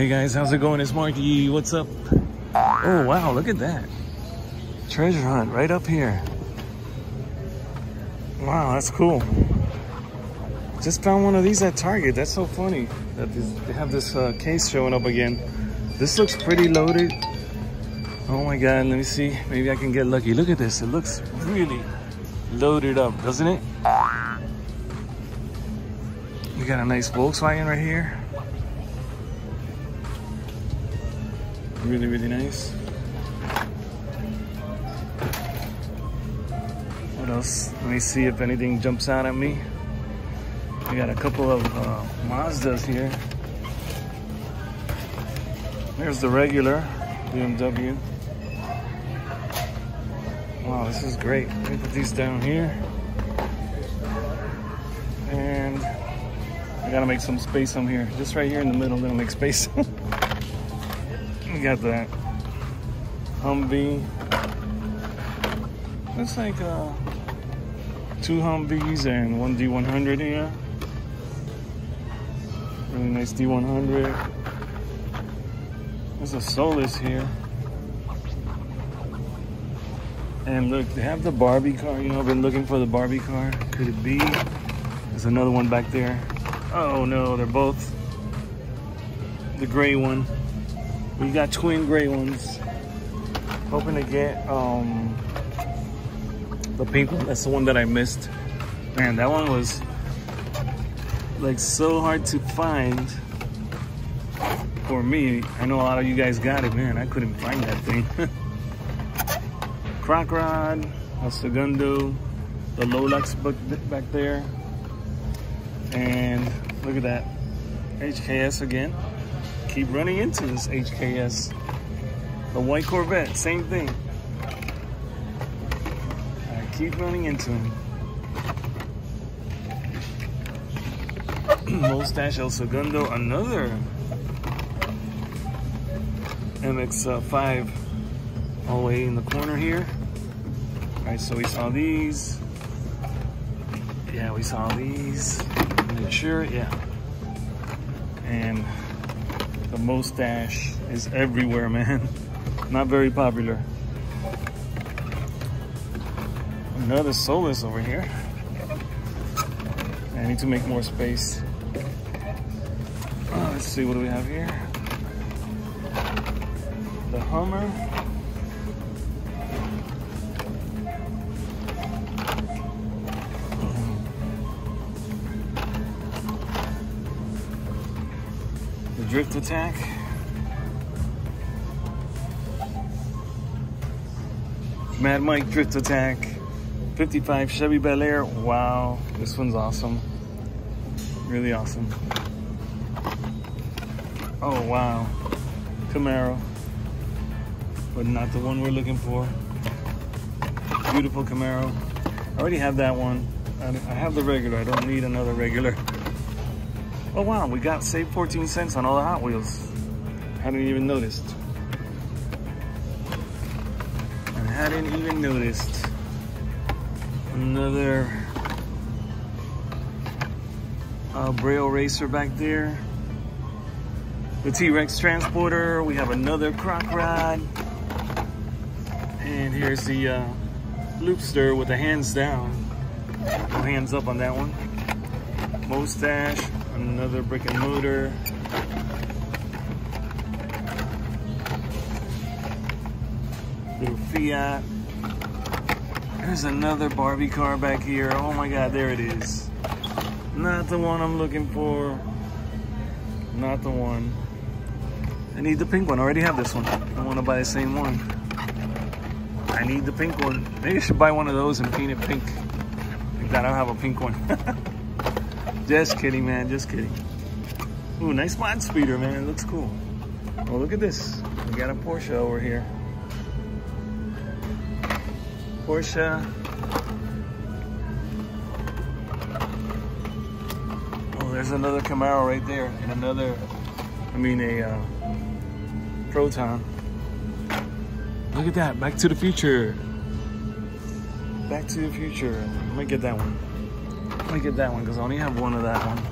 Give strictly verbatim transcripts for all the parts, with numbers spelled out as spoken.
Hey guys, how's it going? It's Marky. What's up? Oh wow, look at that. Treasure hunt right up here. Wow, that's cool. Just found one of these at Target. That's so funny that they have this uh, case showing up again. This looks pretty loaded. Oh my God, let me see. Maybe I can get lucky. Look at this. It looks really loaded up, doesn't it? We got a nice Volkswagen right here. Really, really nice. What else? Let me see if anything jumps out at me. We got a couple of uh, Mazdas here. There's the regular B M W. Wow, this is great. Let me put these down here. And I gotta make some space on here. Just right here in the middle, that'll make space. We got that Humvee. Looks like uh, two Humvees and one D one hundred here. Really nice D one hundred. There's a Solus here. And look, they have the Barbie car. You know, I've been looking for the Barbie car. Could it be? There's another one back there. Oh no, they're both the gray one. We got twin gray ones. Hoping to get um, the pink one. That's the one that I missed. Man, that one was like so hard to find. For me, I know a lot of you guys got it, man. I couldn't find that thing. Croc Rod, El Segundo, the Lolax back there. And look at that. H K S again. Keep running into this H K S. The white Corvette, same thing. I keep running into him. Mustache El Segundo, another M X five all the way in the corner here. All right, so we saw these. Yeah, we saw these. Make sure, yeah. And the Mustache is everywhere, man. Not very popular. Another Solus over here. I need to make more space. Oh, let's see, what do we have here? The Hummer. The Drift Attack. Mad Mike Drift Attack. fifty-five Chevy Bel Air. Wow, this one's awesome. Really awesome. Oh, wow. Camaro. But not the one we're looking for. Beautiful Camaro. I already have that one. I have the regular. I don't need another regular. Oh wow, we got saved fourteen cents on all the Hot Wheels. I hadn't even noticed. I hadn't even noticed. Another uh, Braille Racer back there. The T-Rex Transporter. We have another Croc Rod. And here's the uh, Loopster with the hands down. No hands up on that one. Mustache, another brick and mortar. Little Fiat. There's another Barbie car back here. Oh my God, there it is. Not the one I'm looking for. Not the one. I need the pink one. I already have this one. I want to buy the same one. I need the pink one. Maybe I should buy one of those and paint it pink. Like that, I'll have a pink one. Just kidding, man. Just kidding. Ooh, nice mod speeder, man. It looks cool. Oh, look at this. We got a Porsche over here. Porsche. Oh, there's another Camaro right there. And another, I mean, a uh, Proton. Look at that, Back to the Future. Back to the Future. Let me get that one. Let me get that one, because I only have one of that one.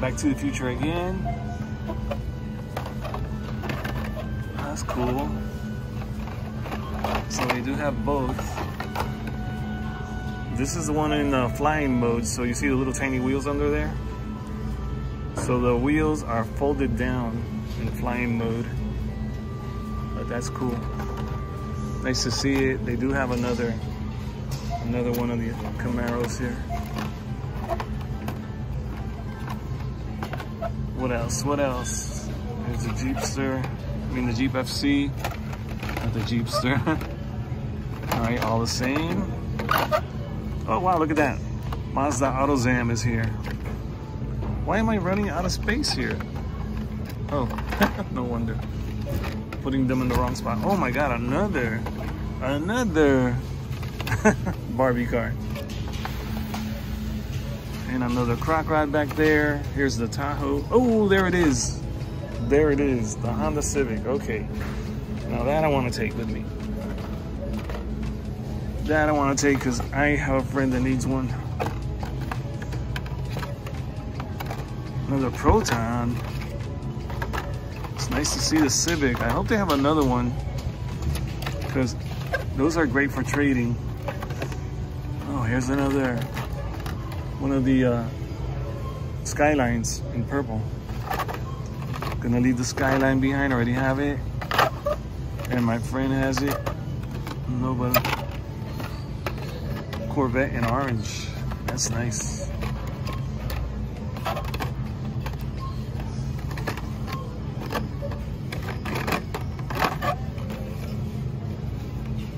Back to the Future again. That's cool. So we do have both. This is the one in uh, flying mode. So you see the little tiny wheels under there? So the wheels are folded down in flying mode. But that's cool. Nice to see it. They do have another another one of the Camaros here. What else? What else? There's the Jeepster. I mean the Jeep F C. Not the Jeepster. Alright, all the same. Oh wow, look at that. Mazda AutoZam is here. Why am I running out of space here? Oh, no wonder. Putting them in the wrong spot. Oh my god, another. Another Barbie car. And another Croc Rod back there. Here's the Tahoe. Oh, there it is. There it is. The Honda Civic. Okay. Now that I want to take with me. That I want to take because I have a friend that needs one. Another Proton. It's nice to see the Civic. I hope they have another one because those are great for trading. Oh, here's another. One of the uh, Skylines in purple. Gonna leave the Skyline behind, already have it. And my friend has it. Nobody. Corvette in orange. That's nice.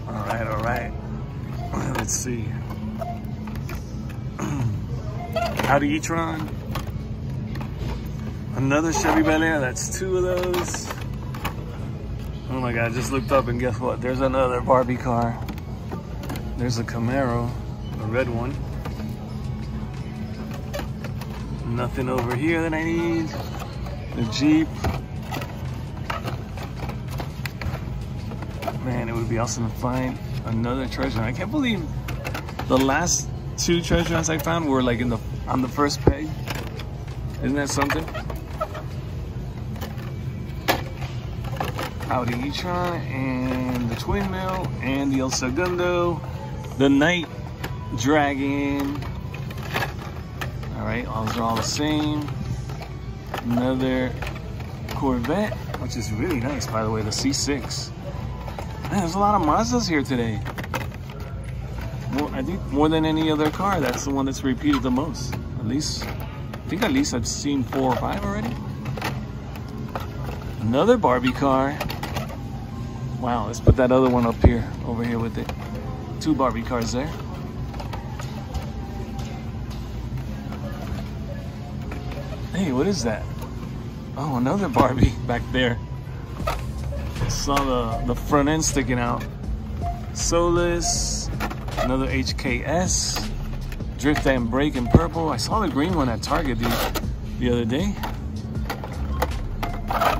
All right, all right. Let's see. Audi e-tron. Another Chevy Bel Air. That's two of those. Oh my god, I just looked up and guess what? There's another Barbie car. There's a Camaro, a red one. Nothing over here that I need. The Jeep. Man, it would be awesome to find another treasure. I can't believe the last two treasure hunts I found were like in the on the first peg. Isn't that something? Audi e-tron and the twin mill and the El Segundo, the Night Dragon. All right, those are all the same. Another Corvette, which is really nice, by the way, the C six. Man, there's a lot of Mazdas here today. More, I think more than any other car, that's the one that's repeated the most. At least, I think at least I've seen four or five already. Another Barbie car. Wow, let's put that other one up here, over here with it. Two Barbie cars there. Hey, what is that? Oh, another Barbie back there. I saw the, the front end sticking out. Solus. Another H K S, Drift and Brake in purple. I saw the green one at Target the, the other day.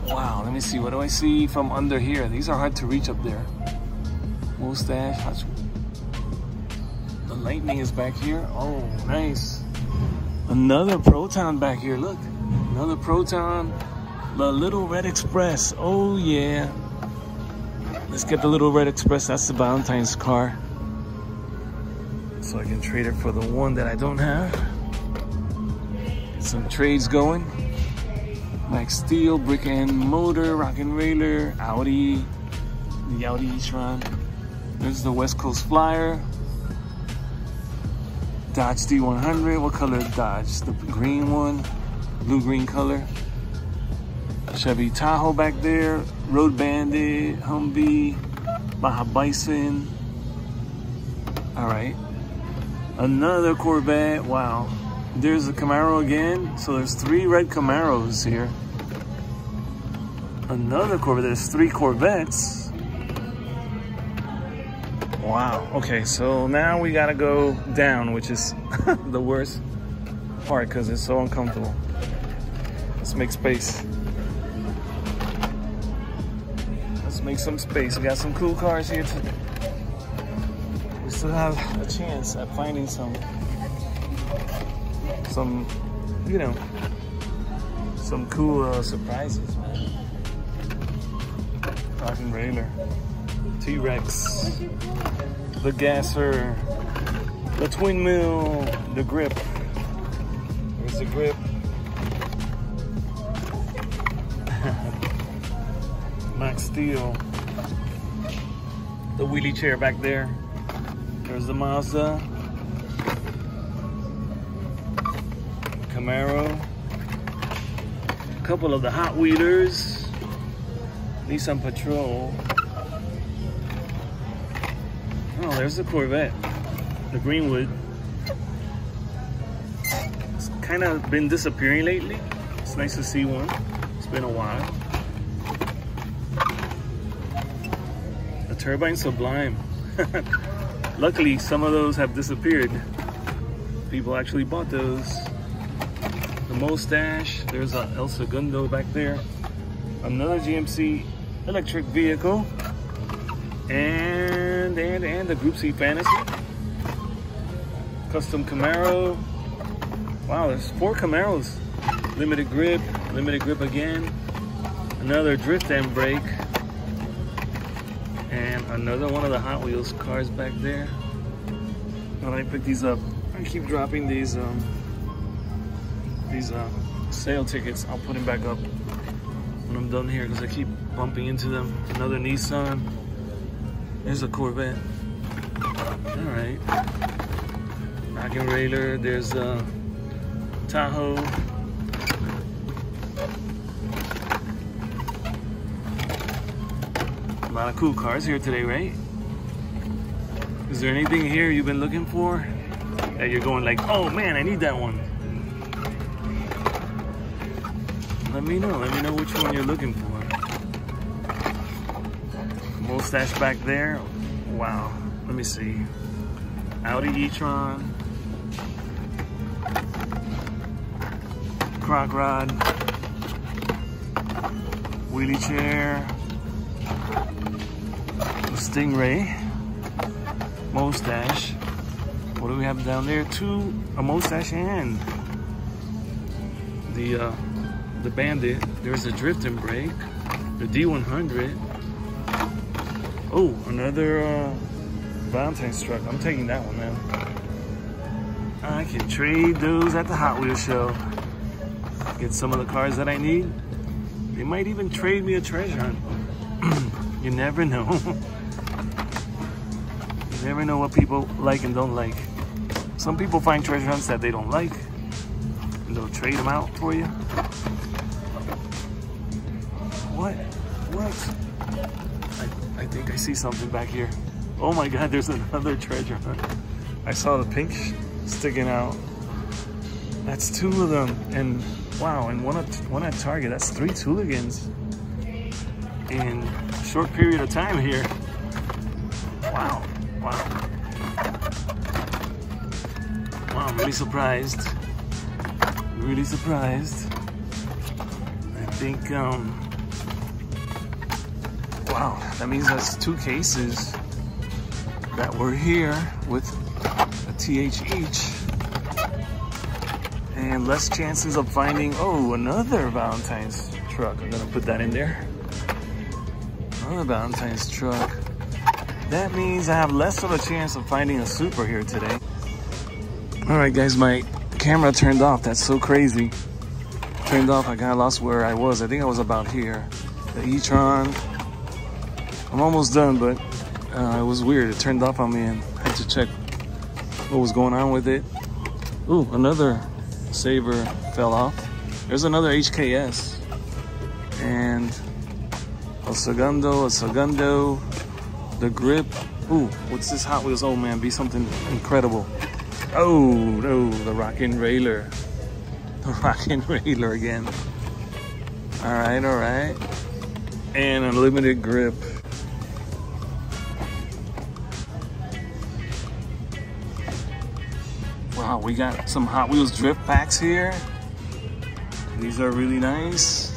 Wow, let me see. What do I see from under here? These are hard to reach up there. Mustache. The Lightning is back here. Oh, nice. Another Proton back here. Look, another Proton. The Little Red Express. Oh, yeah. Let's get the Little Red Express. That's the Valentine's car. So I can trade it for the one that I don't have. Get some trades going. Max Steel, Brick and Motor, Rock and Railer, Audi, the Audi e-tron. There's the West Coast Flyer. Dodge D one hundred, what color is Dodge? The green one, blue-green color. Chevy Tahoe back there, Road Bandit, Humvee, Baja Bison. All right. Another Corvette, wow. There's a Camaro again. So there's three red Camaros here. Another Corvette, there's three Corvettes. Wow, okay, so now we gotta go down, which is the worst part because it's so uncomfortable. Let's make space. Let's make some space. We got some cool cars here today. We still have a chance at finding some, some, you know, some cool uh, surprises, man. Rockin' Railer, T-Rex, the gasser, the twin mill, the grip. There's the grip. Max Steel, the wheelie chair back there. There's the Mazda, Camaro, a couple of the Hot Wheelers, Nissan Patrol. Oh, there's the Corvette, the Greenwood. It's kind of been disappearing lately. It's nice to see one. It's been a while. Turbine Sublime. Luckily, some of those have disappeared. People actually bought those. The Mustache, there's a El Segundo back there. Another G M C electric vehicle. And, and, and the Group C Fantasy. Custom Camaro. Wow, there's four Camaros. Limited grip, limited grip again. Another drift and brake. And another one of the Hot Wheels cars back there. When I pick these up, I keep dropping these um, these uh, sale tickets. I'll put them back up when I'm done here because I keep bumping into them. Another Nissan. There's a Corvette. All right. Rockin' Railer. There's a Tahoe. A lot of cool cars here today, right? Is there anything here you've been looking for that you're going like, oh man, I need that one? Let me know. Let me know which one you're looking for. Mustache back there. Wow. Let me see. Audi e-tron. Croc Rod. Wheelie chair. Stingray, Mustache. What do we have down there? Two, a Mustache and the uh, the Bandit. There's a drift and brake, the D one hundred. Oh, another uh, Valentine's truck. I'm taking that one now. I can trade those at the Hot Wheels show. Get some of the cars that I need. They might even trade me a treasure hunt. You never know. You never know what people like and don't like. Some people find treasure hunts that they don't like, and they'll trade them out for you. What? What? I, I think I see something back here. Oh my God, there's another treasure hunt. I saw the pink sticking out. That's two of them. And wow, and one at, one at Target. That's three Tooligans in a short period of time here. Wow. Wow. Wow, I'm really surprised. Really surprised. I think, um, wow, that means that's two cases that were here with a T H each. And less chances of finding, oh, another Valentine's truck. I'm gonna put that in there. Another Valentine's truck. That means I have less of a chance of finding a super here today. All right, guys, my camera turned off. That's so crazy. Turned off, I kind of lost where I was. I think I was about here. The e-tron. I'm almost done, but uh, it was weird. It turned off on me and I had to check what was going on with it. Ooh, another Saber fell off. There's another H K S. And El Segundo, El Segundo. The grip. Ooh, what's this Hot Wheels? Oh man, be something incredible. Oh no, the Rockin' Railer. The Rockin' Railer again. All right, all right. And unlimited grip. Wow, we got some Hot Wheels drift packs here. These are really nice.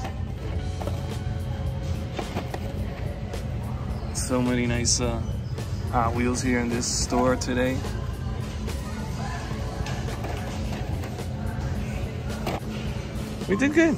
So many nice uh, Hot Wheels here in this store today. We did good.